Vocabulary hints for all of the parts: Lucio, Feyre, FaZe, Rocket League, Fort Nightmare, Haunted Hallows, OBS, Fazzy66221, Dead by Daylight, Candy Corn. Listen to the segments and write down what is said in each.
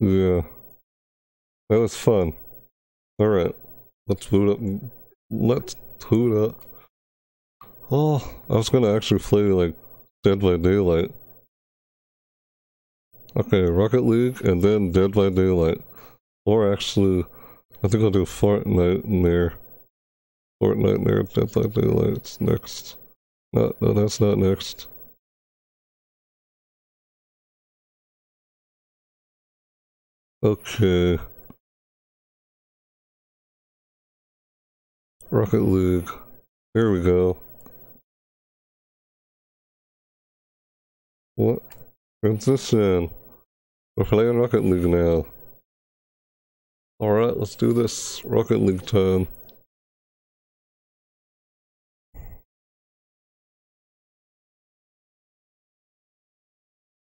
Yeah. That was fun. Alright. Let's boot up. Let's boot up. Oh, I was gonna actually play like Dead by Daylight. Okay, Rocket League and then Dead by Daylight. Or actually, I think I'll do Fort Nightmare. Fort Nightmare, Dead by Daylight's next. No, that's not next. Okay. Rocket League. Here we go. What? Transition. We're playing Rocket League now. Alright, let's do this. Rocket League time.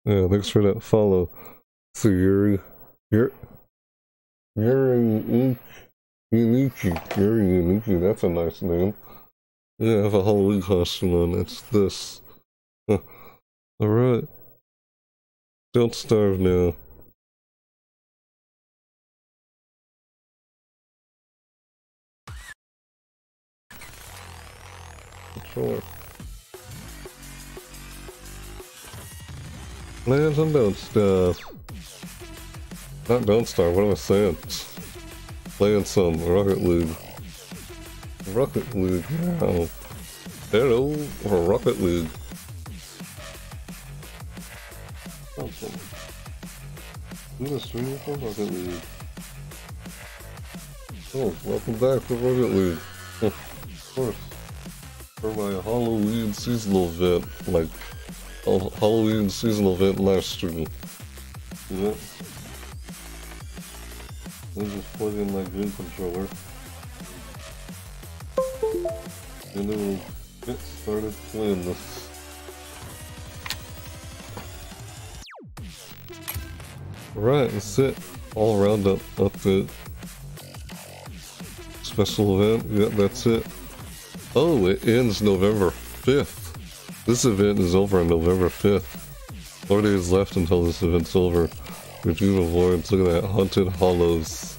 Yeah, thanks for that follow. So Yuriyunichi, that's a nice name. Yeah, I have a Halloween costume on, it's this. Alright. Don't starve now. Controller. Plans and don't starve. Not Don't Starve, what am I saying? Playing some Rocket League. Rocket League, wow. Hello, Rocket League. Awesome. I'm gonna stream for Rocket League. Oh, welcome back to Rocket League. Of course. For my Halloween seasonal event, like, Halloween seasonal event live stream. Yep. Let me just plug in my game controller and it will get started playing this. Alright, that's it. All round up update. Special event, yep, that's it. Oh, it ends November 5th. This event is over on November 5th. 4 days left until this event's over. Retrieve of Lords, look at that, Haunted Hollows.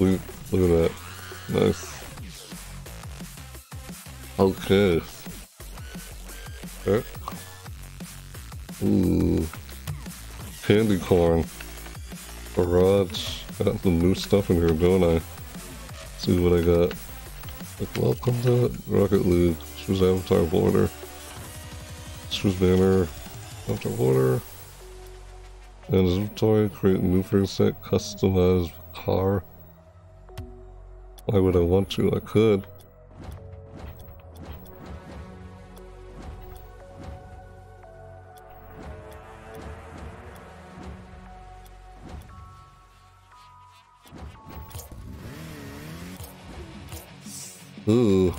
Look at that. Nice. Okay. Ooh. Candy corn. Barrage. Got some new stuff in here, don't I? Let's see what I got. Like, welcome to Rocket League. Choose Avatar Border. Choose Banner. Avatar Border. And inventory, create a new frame set, customize car. Why would I want to? I could. Ooh.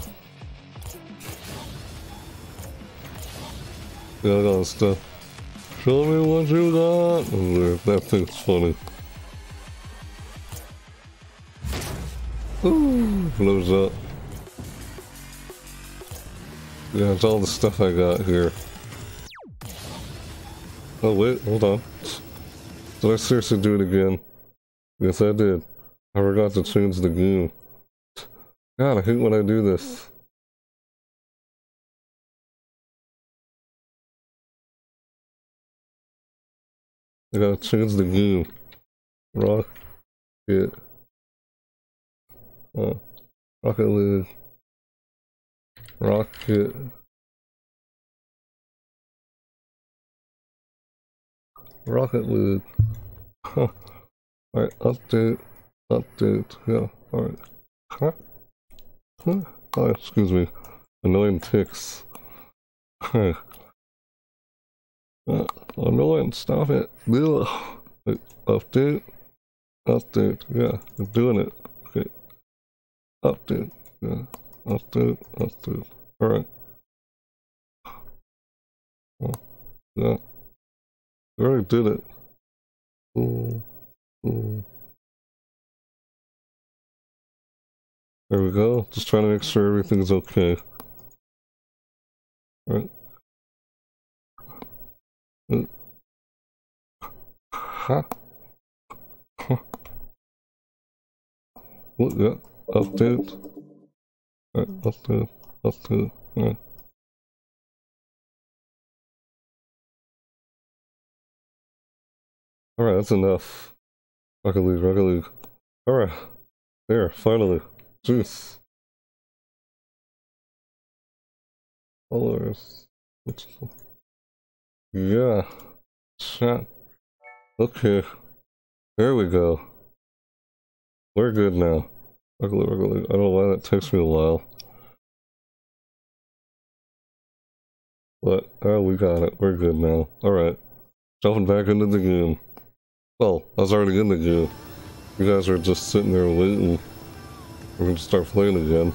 Yeah, I got stuff. Show me what you got! Oh, that thing's funny. Ooh, blows up. Yeah, it's all the stuff I got here. Oh wait, hold on. Did I seriously do it again? Yes, I did. I forgot to change the game. God, I hate when I do this. I gotta change the game. Rocket. Oh. Rocket League. Rocket. Rocket League. Huh. Alright, update. Update. Yeah, alright. Huh? Huh? Oh, excuse me. Annoying ticks. Huh. Annoying, stop it. Ugh. Wait, update. Update. Yeah, I'm doing it. Okay. Update. Yeah. Update. Update. Alright. Oh, yeah. I already did it. Ooh, ooh. There we go. Just trying to make sure everything's okay. Alright. Ha. What the? Update. Yeah. Alright, that's enough. Rocket League. Alright. There, finally. Jeez. Followers. Yeah. Chat. Okay. There we go. We're good now. Rocket League. I don't know why that takes me a while. But, oh, we got it. We're good now. Alright. Jumping back into the game. Well, I was already in the game. You guys are just sitting there waiting. We're gonna start playing again.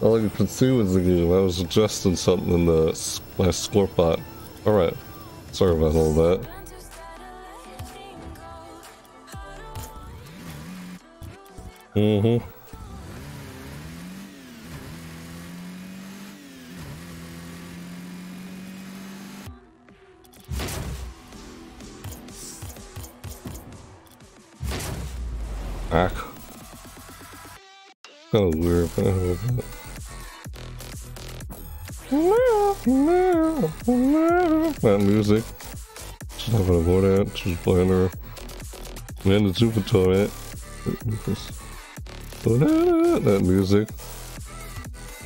All you could see was the game. I was adjusting something in my score bot. Alright. Sorry about all that. Back. Kind of weird, but I don't know. That music. Just not gonna go that. Just playing her. Man, the super toilet. That music.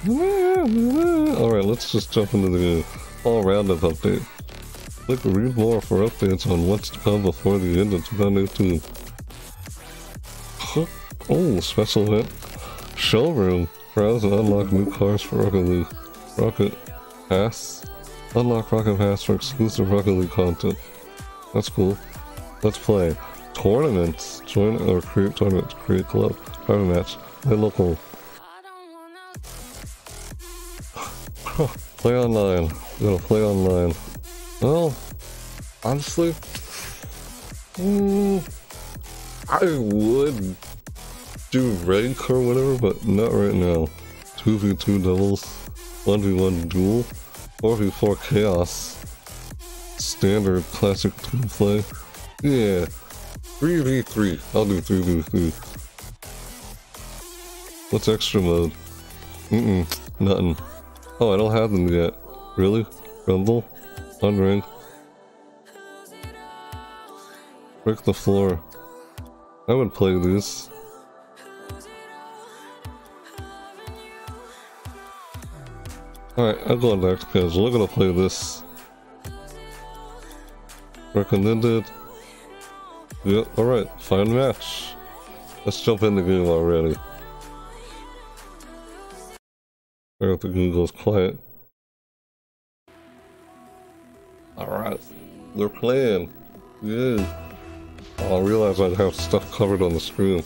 Alright, let's just jump into the all roundup update. Click read more for updates on what's to come before the end of 2018. Oh, special hit. Showroom. Browse and unlock new cars for Rocket League. Rocket Pass. Unlock Rocket Pass for exclusive Rocket League content. That's cool. Let's play. Tournaments. Join or create tournaments. Create club. Tournament match. Play local. Play online. We're gonna play online. Well, honestly, I would do rank or whatever, but not right now. 2v2 doubles, 1v1 duel, 4v4 chaos, standard classic team play. Yeah, 3v3. I'll do 3v3. What's extra mode? Nothing. Oh, I don't have them yet. Really? Rumble? Unranked? Break the floor. I would play this. Alright, I'm going back to casual. We're gonna play this. Recommended. Yep, alright, fine match. Let's jump in the game already. I hope the game goes quiet. Alright, we're playing. Yay. I realized I'd have stuff covered on the screen.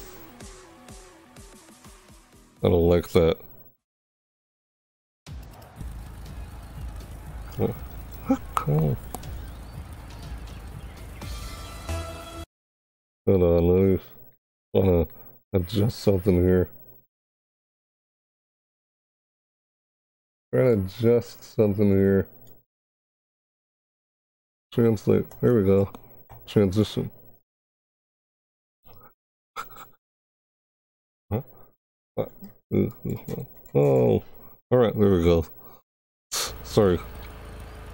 I don't like that. Oh. Hold on, let me wanna adjust something here. Translate. There we go. Transition. Oh, alright, there we go. Sorry.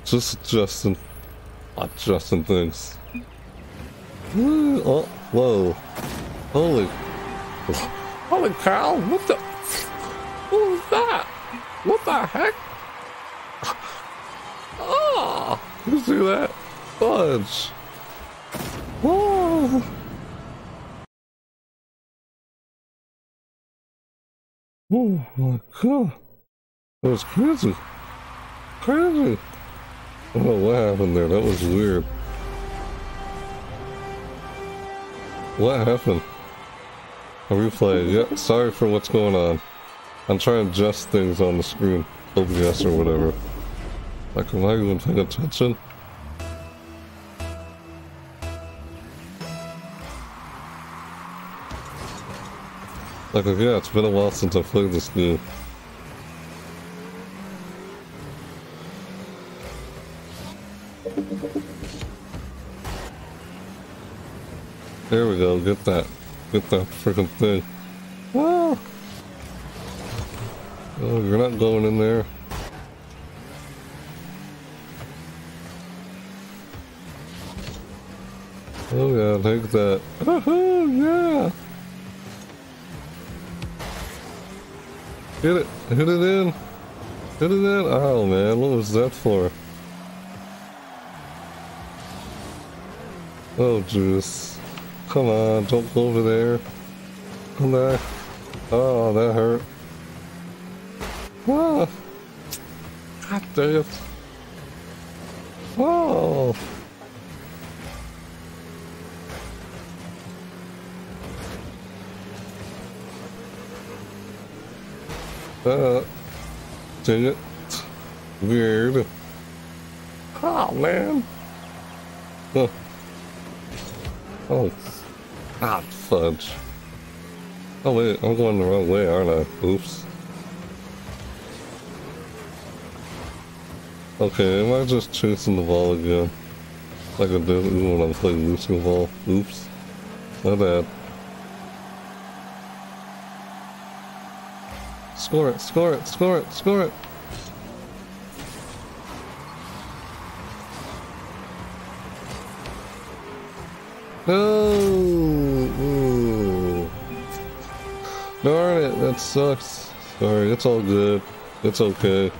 Just adjusting things. Oh, whoa. Holy cow, what the? What was that? What the heck? Oh, you see that? Fudge. Whoa. Oh my god. That was crazy. I don't know what happened there. That was weird. What happened? A replay. Yep, sorry for what's going on. I'm trying to adjust things on the screen. OBS or whatever. Like, am I even paying attention? Like, yeah, it's been a while since I played this game. There we go, get that freaking thing. Oh, you're not going in there. Oh yeah, take that. Oh yeah! Hit it! Hit it in! Hit it in! Oh man, what was that for? Oh jeez. Come on, don't go over there. Come back. Oh, that hurt. Ah. God damn it. Oh! Dang it. Weird. Oh, man. Huh. Oh, God, fudge. Oh, wait, I'm going the wrong way, aren't I? Oops. Okay, am I just chasing the ball again? Like I did when I'm playing Lucio Ball. Oops. My bad. Score it, score it, score it, score it! No! Ooh. Darn it, that sucks. Sorry, it's all good. It's okay.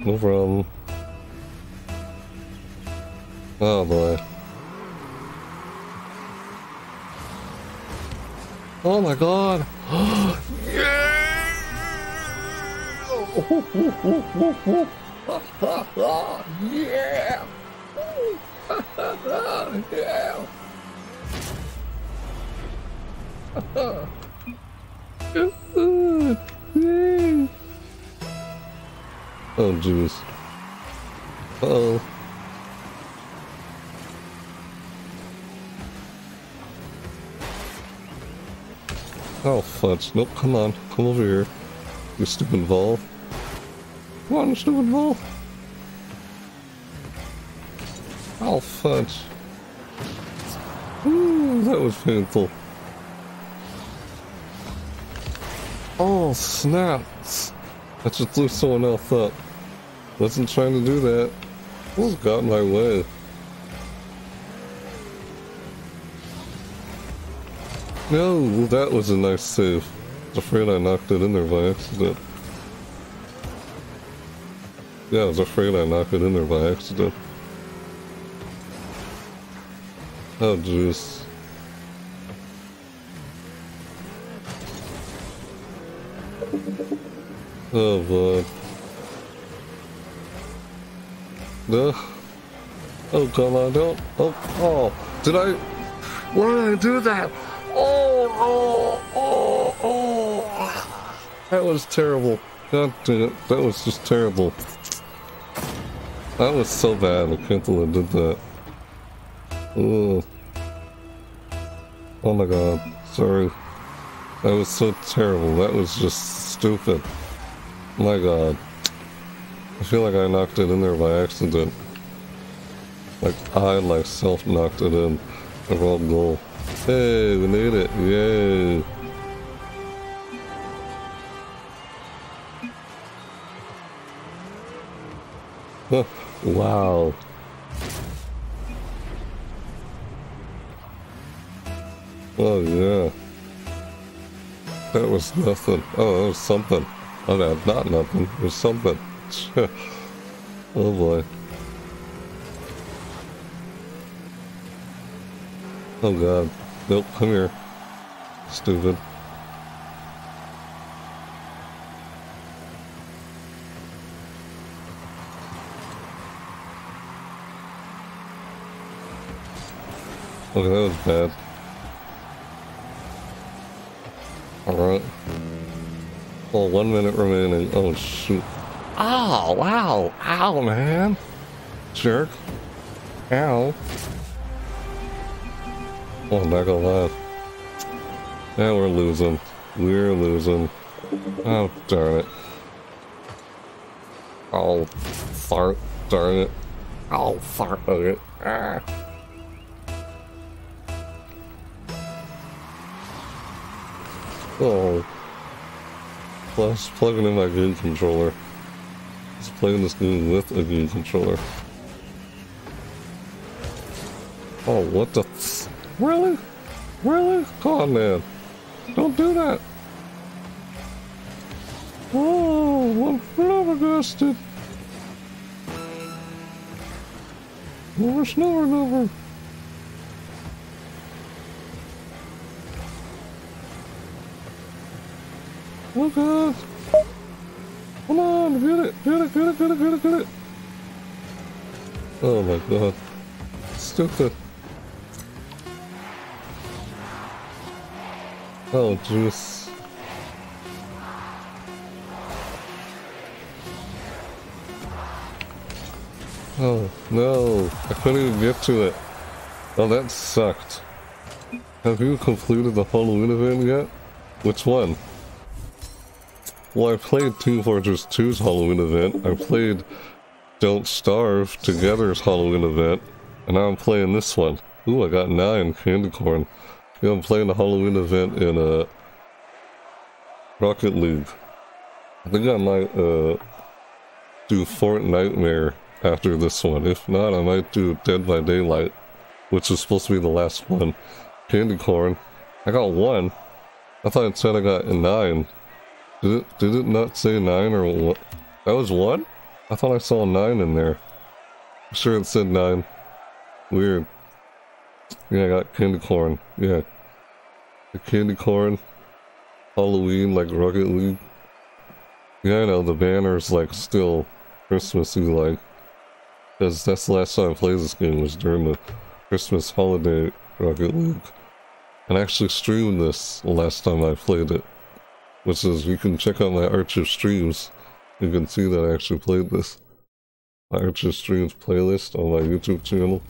No problem. Oh boy. Oh my god! Yeah! Yeah! Yeah! Oh jeez. Uh-oh. Oh fudge, nope, come on, come over here. You stupid ball. Come on, stupid ball. Oh fudge. Ooh, that was painful. Oh snap. I just blew someone else up. Wasn't trying to do that. This got in my way. No, that was a nice save. I was afraid I knocked it in there by accident. Yeah, I was afraid I knocked it in there by accident. Oh, jeez. Oh, boy. No. Oh, come on, don't. Oh, oh. Did I? Why did I do that? Oh, oh, oh, that was terrible. God damn it. That was just terrible. That was so bad. I can't believe I did that. Ugh. Oh my god. Sorry. That was so terrible. That was just stupid. My god. I feel like I knocked it in there by accident. Like I myself knocked it in. The wrong goal. Hey, we made it. Yay. Huh. Wow. Oh, yeah. That was nothing. Oh, that was something. Oh, no, not nothing. It was something. Oh, boy. Oh god. Nope, come here. Stupid. Okay, that was bad. Alright. Oh, 1 minute remaining. Oh, shoot. Ow, wow, ow, man. Jerk. Ow. Oh, I'm not gonna lie. Yeah, we're losing. We're losing. Oh, darn it. Oh, fart. Darn it. Oh, fart. Okay. Ah. Oh. Plus, plugging in my goon controller. Just playing this game with a goon controller. Oh, what the? Really? Really? Come on, man. Don't do that. Oh, I'm invested. More snow and over. Okay. Come on, get it, get it, get it, get it, get it, get it. Oh my god. Stupid. Oh, jeez. Oh, no. I couldn't even get to it. Oh, that sucked. Have you completed the Halloween event yet? Which one? Well, I played Team Fortress 2's Halloween event. I played Don't Starve Together's Halloween event. And now I'm playing this one. Ooh, I got 9 candy corn. Yeah, I'm playing the Halloween event in Rocket League. I think I might do Fort Nightmare after this one. If not, I might do Dead by Daylight, which is supposed to be the last one. Candy corn. I got 1. I thought it said I got 9. Did it not say 9 or what? That was 1? I thought I saw 9 in there. I'm sure it said 9. Weird. Yeah, I got candy corn. Yeah. The candy corn. Halloween, like Rocket League. Yeah, I know, the banner's like still Christmassy like. Because that's the last time I played this game, was during the Christmas holiday Rocket League. And I actually streamed this the last time I played it. Which is, you can check out my Archer streams. You can see that I actually played this. My Archer streams playlist on my YouTube channel.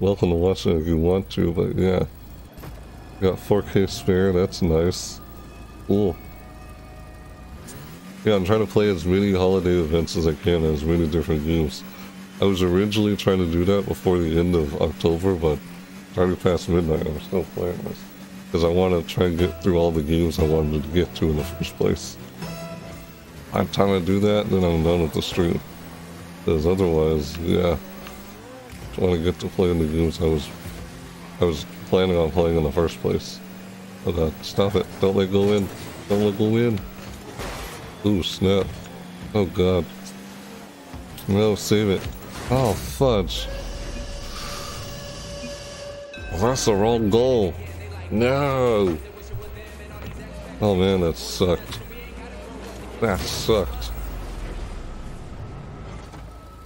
Welcome to watch it if you want to, but yeah. Got 4K spare, that's nice. Cool. Yeah, I'm trying to play as many holiday events as I can, as many different games. I was originally trying to do that before the end of October, but it's already past midnight, I'm still playing this. Because I want to try and get through all the games I wanted to get to in the first place. By the time I do that, then I'm done with the stream. Because otherwise, yeah. I want to get to playing the games I was planning on playing in the first place. Oh god, stop it. Don't let go in. Don't let go in. Ooh, snap. Oh god. No, save it. Oh, fudge. Well, that's the wrong goal. No! Oh man, that sucked. That sucked.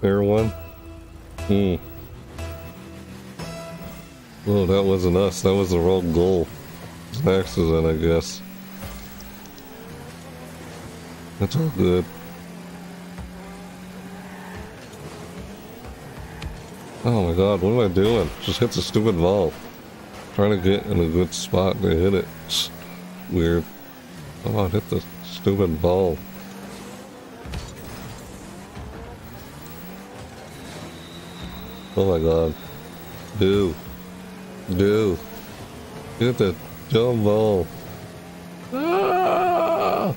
Fair one? Hmm. Oh, that wasn't us. That was the wrong goal. It's an accident, I guess. That's all good. Oh my god, what am I doing? Just hit the stupid ball. Trying to get in a good spot to hit it. It's weird. Come on, hit the stupid ball. Oh my god. Ew. Dude, get that dumb ball. Ah!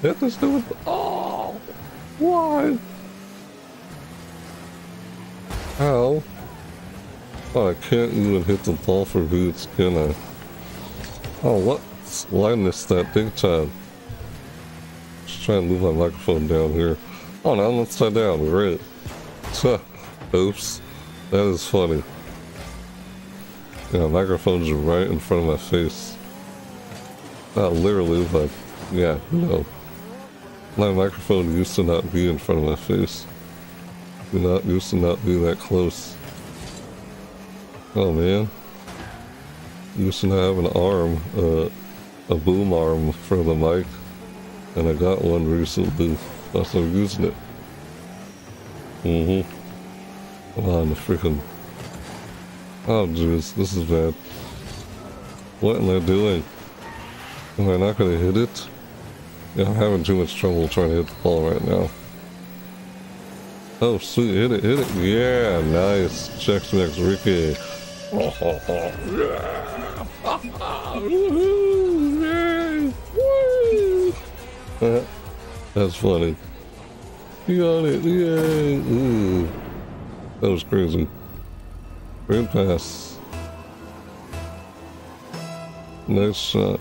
Hit the stupid ball. Oh, why? How? Oh, I can't even hit the ball for boots, can I? Oh, what? Blindness that big time. Just trying to move my microphone down here. Oh, now I'm upside down. Great. Oops. That is funny. Yeah, microphone's right in front of my face. Not literally, but yeah, no. My microphone used to not be in front of my face. It used to not be that close. Oh man. Used to not have an arm, a boom arm for the mic. And I got one recently. That's why I'm using it. Mm-hmm. Come on, the freaking... Oh jeez, this is bad. What am I doing? Am I not gonna hit it? Yeah, I'm having too much trouble trying to hit the ball right now. Oh sweet, hit it, hit it. Yeah, nice. Checkmate, Ricky. Yeah. Woohoo! That's funny. You got it. Yay. Ooh. That was crazy. Great pass. Nice shot.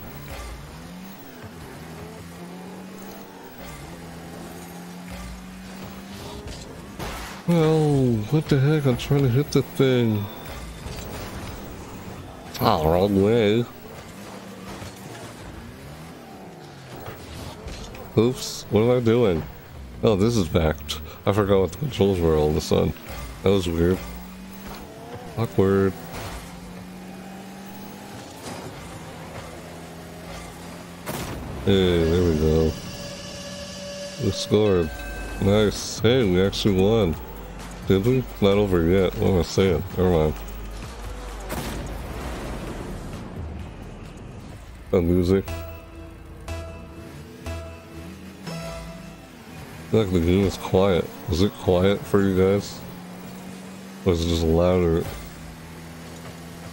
Well, what the heck? I'm trying to hit the thing. Oh, wrong way. Oops, what am I doing? Oh, this is backed. I forgot what the controls were all of a sudden. That was weird. Awkward. Hey, there we go. We scored. Nice. Hey, we actually won. Did we? Not over yet. What am I saying? Never mind. That music. Like the game is quiet. Is it quiet for you guys? Or is it just louder?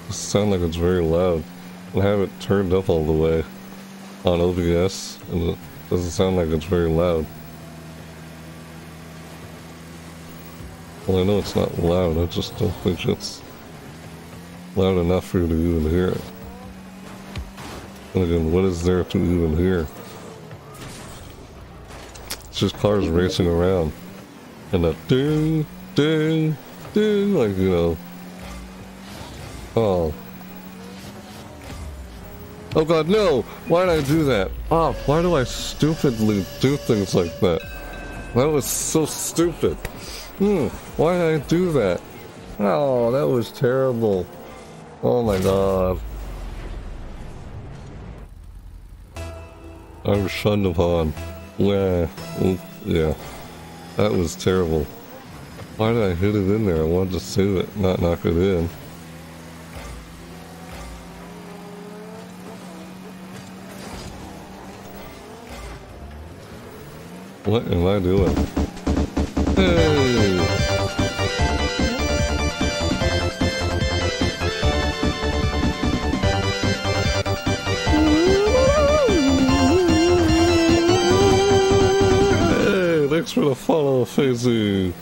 It sounds like it's very loud. I have it turned up all the way on OBS, and it doesn't sound like it's very loud. Well, I know it's not loud, I just don't think it's loud enough for you to even hear it. And again, what is there to even hear? It's just cars racing around, and that ding, ding, ding, like, you know. Oh. Oh god, no! Why did I do that? Oh, why do I stupidly do things like that? That was so stupid. Why did I do that? Oh, that was terrible. Oh my god. I was shunned upon. Yeah, yeah, that was terrible. Why did I hit it in there? I wanted to save it, not knock it in. What am I doing? Hey! Thanks for the follow, FaZe.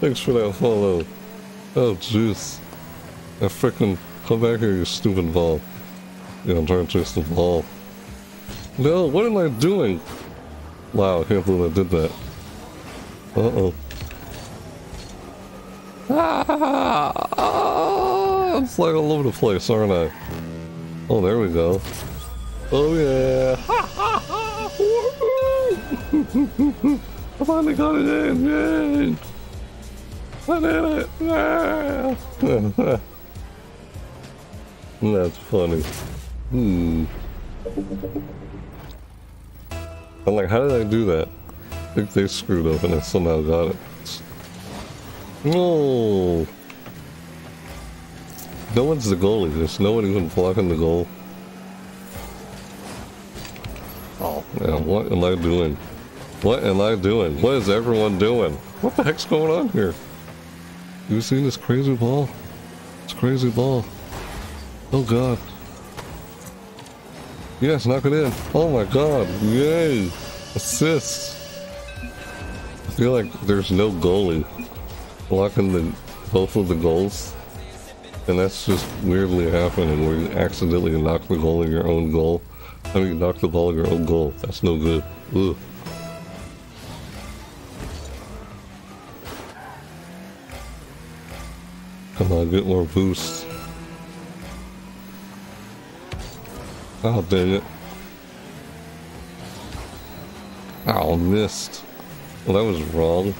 Thanks for that follow. Oh, jeez. I frickin' come back here, you stupid ball. Yeah, I'm trying to chase the ball. No, what am I doing? Wow, I can't believe I did that. Uh-oh. I'm flying all over the place, aren't I? Oh, there we go. Oh, yeah. I finally got it in! Yay! I did it! Yeah. That's funny. I'm like, how did I do that? I think they screwed up and I somehow got it. No! No one's the goalie. There's no one even blocking the goal. Oh, man, what am I doing? What am I doing? What is everyone doing? What the heck's going on here? You seen this crazy ball? It's a crazy ball. Oh god. Yes, knock it in. Oh my god. Yay. Assist. I feel like there's no goalie blocking both of the goals. And that's just weirdly happening where you accidentally knock the goal in your own goal. I mean, knock the ball in your own goal. That's no good. Ugh. Come on, get more boost. Oh, dang it. Oh, missed. Well, that was wrong.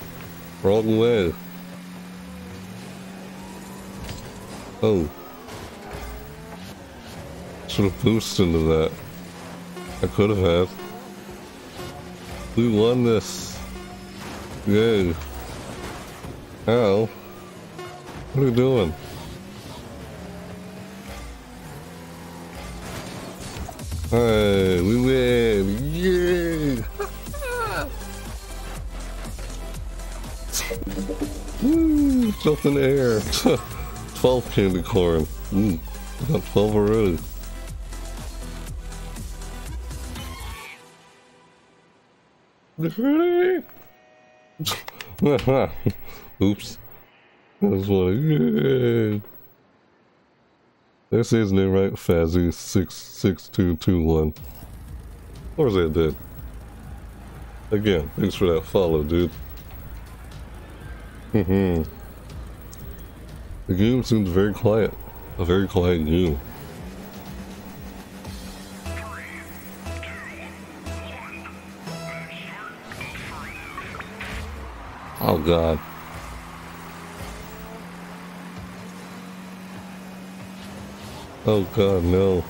Wrong way. Oh. Should have boosted into that. I could have had. We won this. Yay. Ow. What are you doing? Hey, we win! Yeah! Woo! Jumped in the air! 12 candy corn. Ooh, I got 12 already. Oops. That was funny. That's his name, right? Fazzy66221. Or is that dead? Again, thanks for that follow, dude. The game seems very quiet. A very quiet game. 3, 2, 1. Oh god. Oh god, no.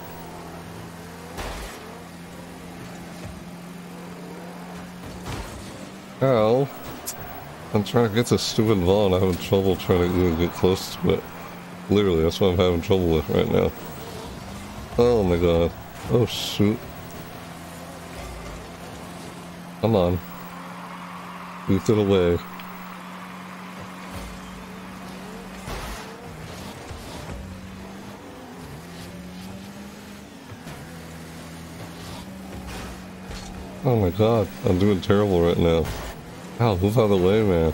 Ow. I'm trying to get this stupid ball and I'm having trouble trying to get close to it. Literally, that's what I'm having trouble with right now. Oh my god. Oh shoot. Come on. Beat it away. Oh my god, I'm doing terrible right now. Ow, move out of the way, man.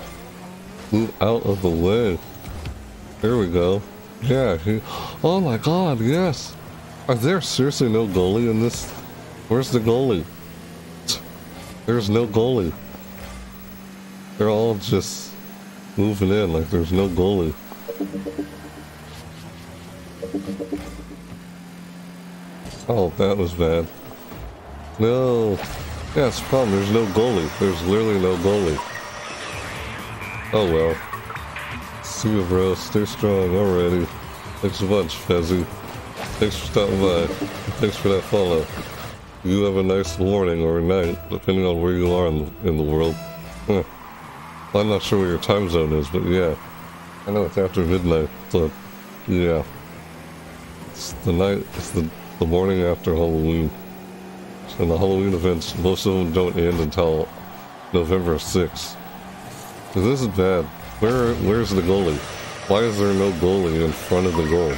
Move out of the way. There we go. Yeah. Oh my god, yes. Are there seriously no goalie in this? Where's the goalie? There's no goalie. They're all just moving in like there's no goalie. Oh, that was bad. No. Yeah, that's the problem, there's no goalie. There's literally no goalie. Oh well. See you, bro, stay strong already. Thanks a bunch, Fezzy. Thanks for stopping by. Thanks for that follow. You have a nice morning or night, depending on where you are in the world. Huh. I'm not sure where your time zone is, but yeah. I know it's after midnight, so yeah. It's the night, it's the morning after Halloween. And the Halloween events, most of them don't end until November 6th. This is bad. Where's the goalie? Why is there no goalie in front of the goal?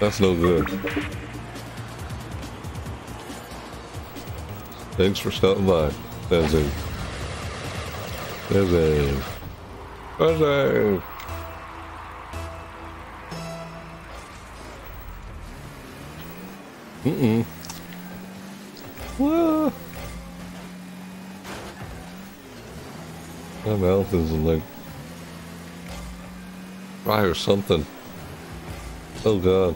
That's no good. Thanks for stopping by, Fazzy. Fazzy. Fazzy! Mm-mm. What? My mouth is like dry or something. Oh god.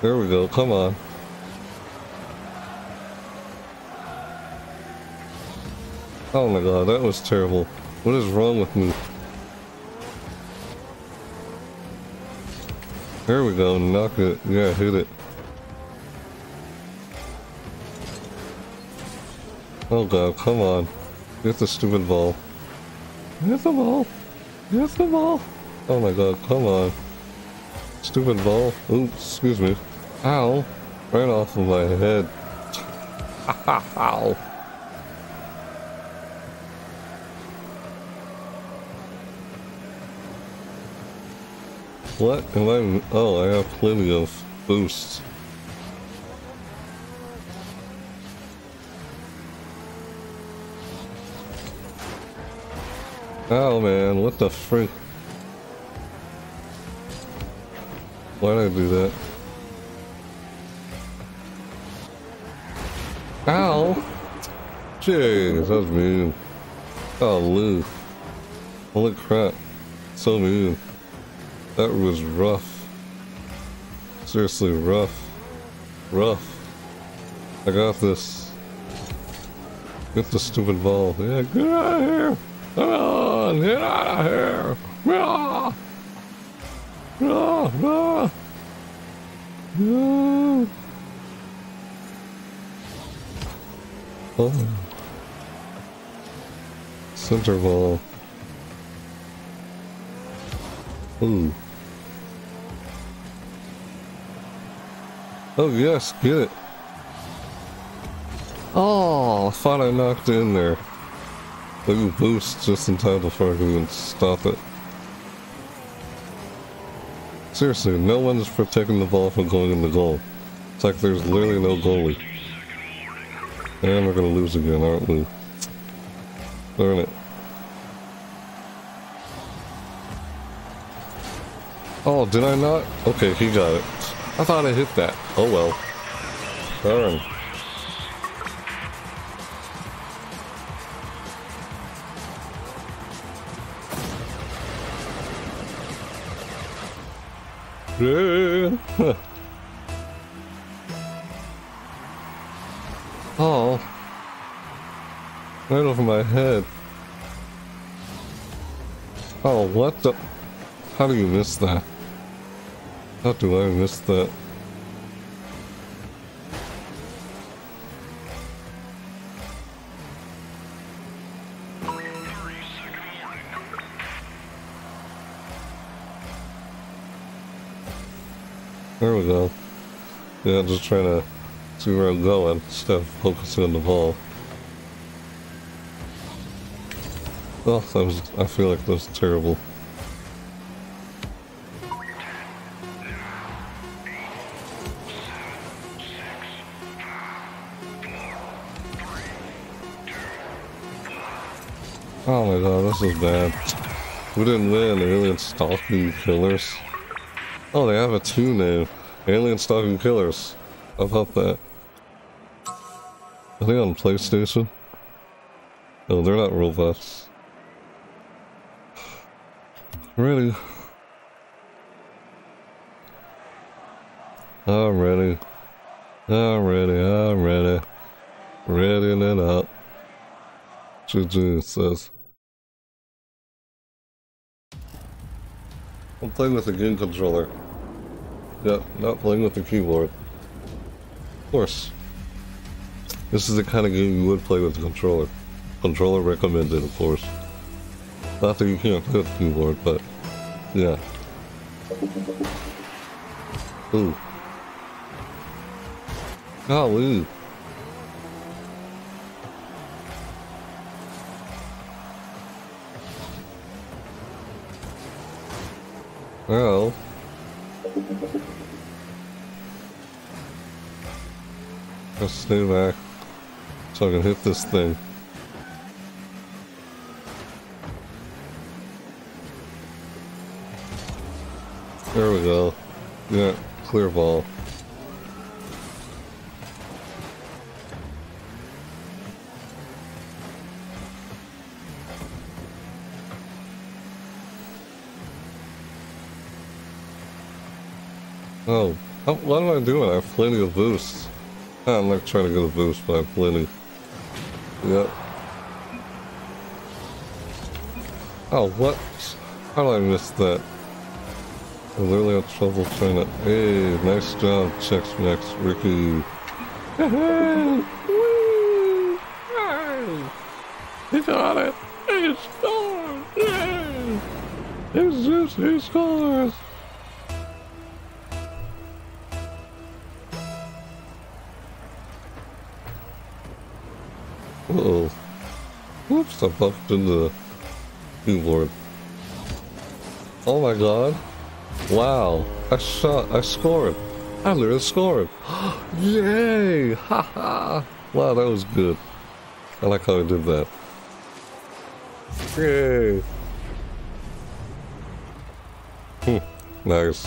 There we go, come on. Oh my god, that was terrible. What is wrong with me? There we go, knock it. Yeah, hit it. Oh god, come on. Get the stupid ball. Get the ball. Get the ball. Oh my god, come on. Stupid ball. Oops, excuse me. Ow. Right off of my head. Ow. What am I? Oh, I have plenty of boosts. Oh man, what the frick? Why did I do that? Ow! Jeez, that's mean. Oh, Lou. Holy crap. So mean. That was rough. Seriously, rough. Rough. I got this. Get the stupid ball. Yeah, get out of here! Come on! Get out of here! Rah! Rah! Rah! Rah! Oh. Center ball. Ooh. Oh yes, get it. Oh, I thought I knocked in there. Ooh, boost just in time before I can even stop it. Seriously, no one's protecting the ball from going in the goal. It's like there's literally no goalie. And we're gonna lose again, aren't we? Darn it. Oh, did I not? Okay, he got it. I thought I hit that. Oh well. Darn. Yeah. Oh. Right over my head. Oh, what the? How do you miss that? How do I miss that? There we go. Yeah, I'm just trying to see where I'm going instead of focusing on the ball. Oh, that was, I feel like that was terrible. Oh my god, this is bad. We didn't win. Alien Stalking Killers. Oh, they have a tune name. Alien Stalking Killers. How about that? Are they on PlayStation? No, they're not robots. Ready. I'm ready. I'm ready. I'm ready. Ready it up. GG says. I'm playing with a game controller. Yeah, not playing with the keyboard. Of course. This is the kind of game you would play with the controller. Controller recommended, of course. Not that you can't play with the keyboard, but yeah. Ooh. Golly. Well. Just stay back so I can hit this thing. There we go. Yeah, clear ball. Oh, what am I doing? I have plenty of boosts. I'm not trying to get a boost, but I have plenty. Yep. Oh, what? How did I miss that? I literally had trouble trying to... Hey, nice job, Chex Max Ricky. He got it! He scores! Yay! He scores! Uh-oh. Whoops, I bumped into the keyboard. Oh my god. Wow. I scored. I literally scored. Yay! Haha! Wow, that was good. I like how I did that. Yay! Hmm. Nice.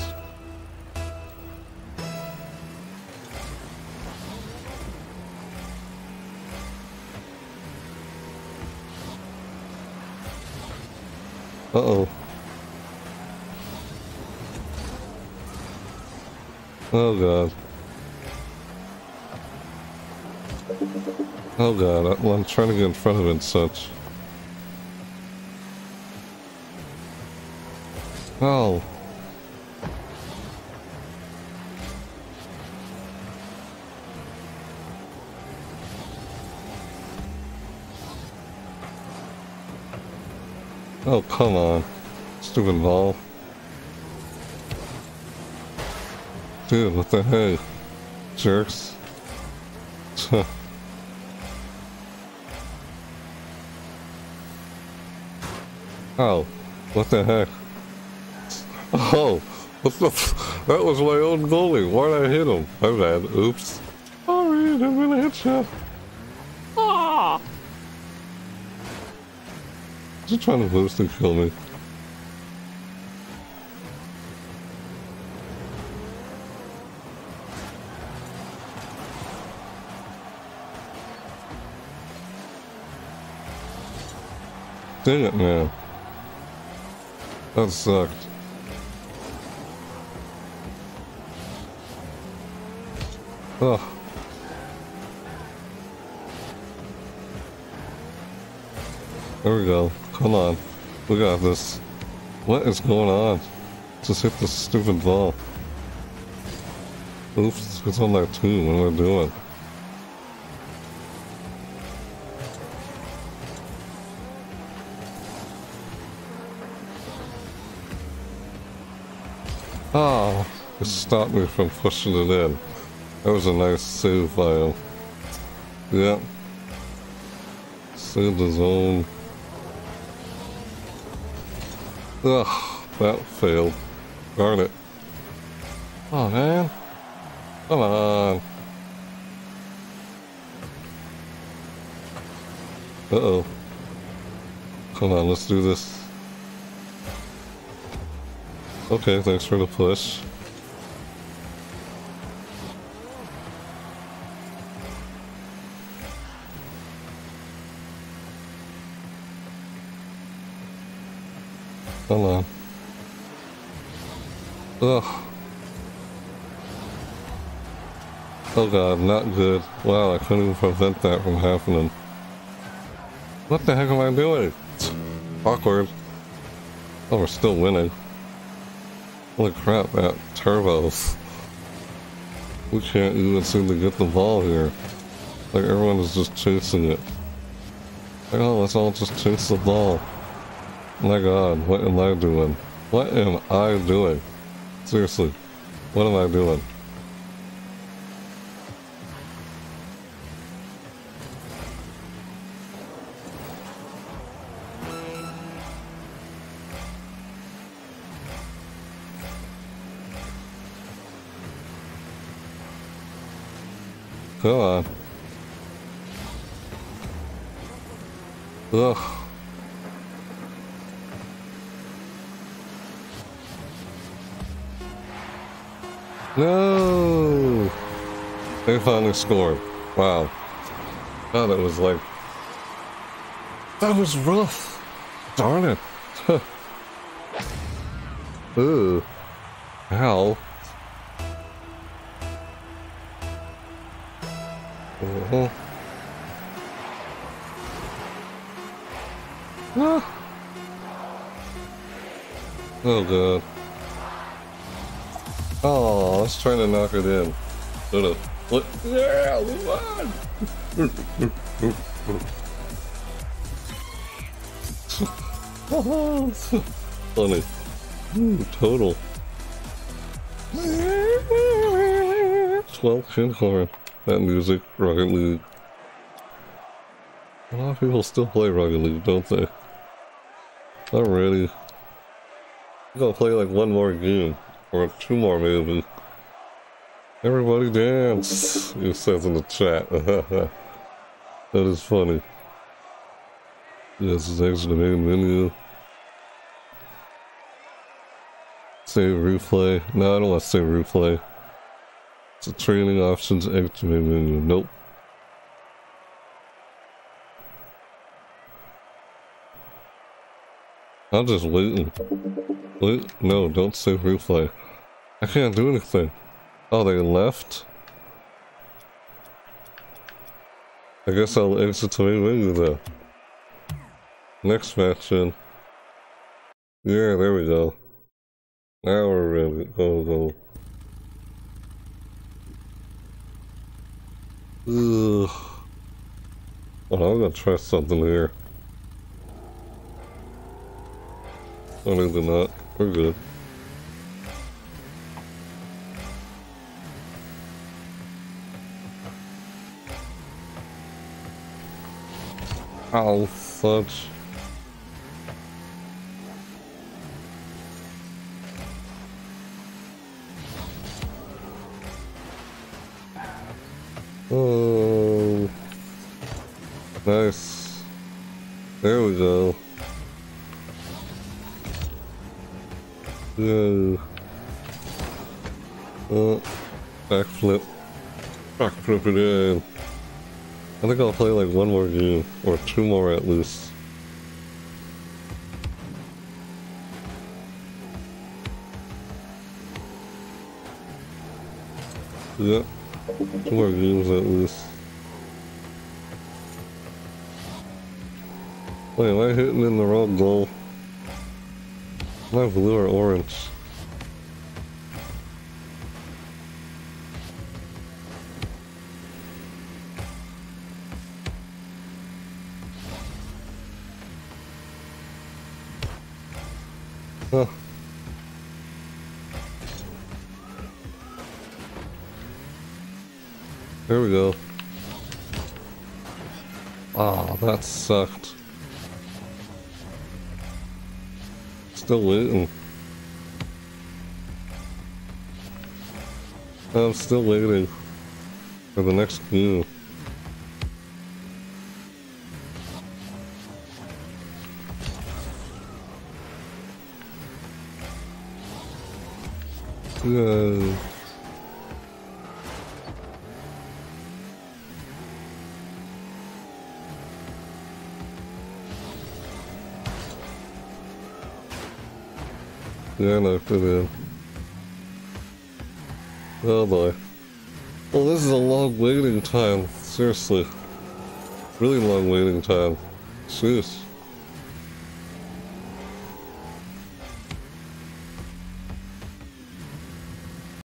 Uh-oh. Oh god. Oh god, I'm trying to get in front of it and such. Oh. Oh, come on. Stupid ball. Dude, what the heck? Jerks. Oh, what the heck? Oh, what the f— that was my own goalie. Why'd I hit him? My bad. Oops. Sorry, I didn't really hit you. Ah! Is he trying to boost and kill me? Dang it, man. That sucked. Ugh. There we go. Come on. We got this. What is going on? Just hit this stupid ball. Oops, it's on that too. What am I doing? Oh, it stopped me from pushing it in. That was a nice save file. Yep. Saved his own. Ugh, that failed. Darn it. Oh, man. Come on. Uh-oh. Come on, let's do this. Okay, thanks for the push. Hold on. Ugh. Oh god, not good. Wow, I couldn't even prevent that from happening. What the heck am I doing? Awkward. Oh, we're still winning. Holy crap, that turbos. We can't even seem to get the ball here. Like, everyone is just chasing it. Like, oh, let's all just chase the ball. My god, what am I doing? What am I doing? Seriously, what am I doing? Come on. Ugh. No! They finally scored. Wow. God, that was like... that was rough. Darn it. Ooh. Ow. Uh-huh. Ah. Oh god. Oh, I was trying to knock it in. Should've. What? Yeah, one. Funny. Ooh, total. 12 pin card. That music, Rocket League. A lot of people still play Rocket League, don't they? Not really. I'm gonna play like one more game, or two more maybe. Everybody dance, it says in the chat. That is funny. This is actually the main menu. Save replay. No, I don't want to save replay. It's a training options activate menu. Nope. I'm just waiting. Wait, no, don't save replay. I can't do anything. Oh, they left? I guess I'll exit to main menu though. Next match. Yeah, there we go. Now we're ready. Go. Ugh. Well, I'm gonna try something here. I need to not. We're good. Ow, fudge. Oh, nice. There we go. Yay. Oh, backflip. Backflip again. I think I'll play like one more game, or two more at least. Yep, two more games at least. Wait, am I hitting in the wrong goal? Am I blue or orange? Huh. There we go. Ah, oh, that sucked. Still waiting. I'm still waiting for the next game. Yay. Yeah, no, put in. Oh boy. Well, this is a long waiting time. Seriously. Really long waiting time. Seriously.